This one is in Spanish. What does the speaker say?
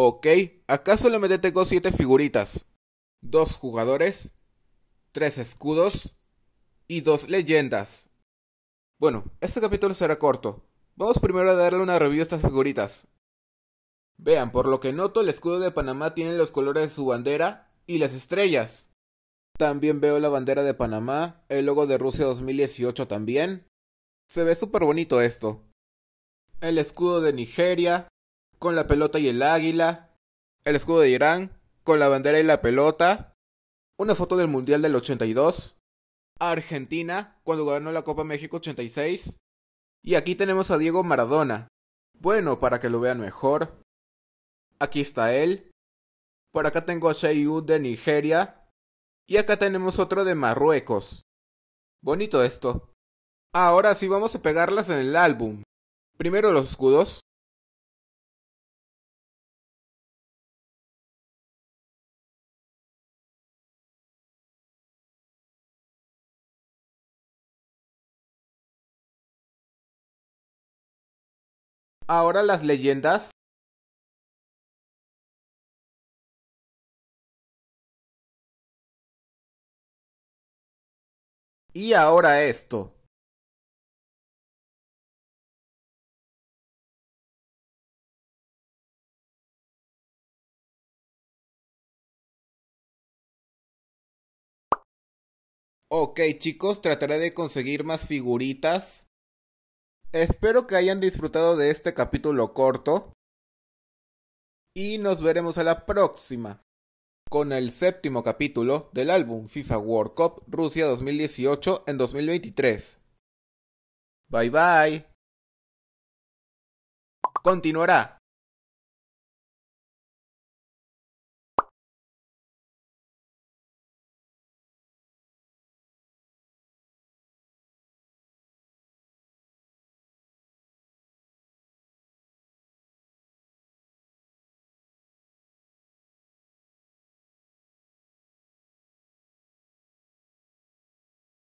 Ok, acá solamente tengo 7 figuritas, 2 jugadores, 3 escudos y 2 leyendas. Bueno, este capítulo será corto. Vamos primero a darle una review a estas figuritas. Vean, por lo que noto el escudo de Panamá tiene los colores de su bandera y las estrellas. También veo la bandera de Panamá, el logo de Rusia 2018 también. Se ve súper bonito esto. El escudo de Nigeria, con la pelota y el águila. El escudo de Irán, con la bandera y la pelota. Una foto del Mundial del 82. Argentina, cuando ganó la Copa México 86. Y aquí tenemos a Diego Maradona. Bueno, para que lo vean mejor. Aquí está él. Por acá tengo a Sheyu de Nigeria. Y acá tenemos otro de Marruecos. Bonito esto. Ahora sí vamos a pegarlas en el álbum. Primero los escudos. Ahora las leyendas. Y ahora esto. Ok chicos, trataré de conseguir más figuritas. Espero que hayan disfrutado de este capítulo corto y nos veremos a la próxima con el 7º capítulo del álbum FIFA World Cup Rusia 2018 en 2023. Bye bye. Continuará.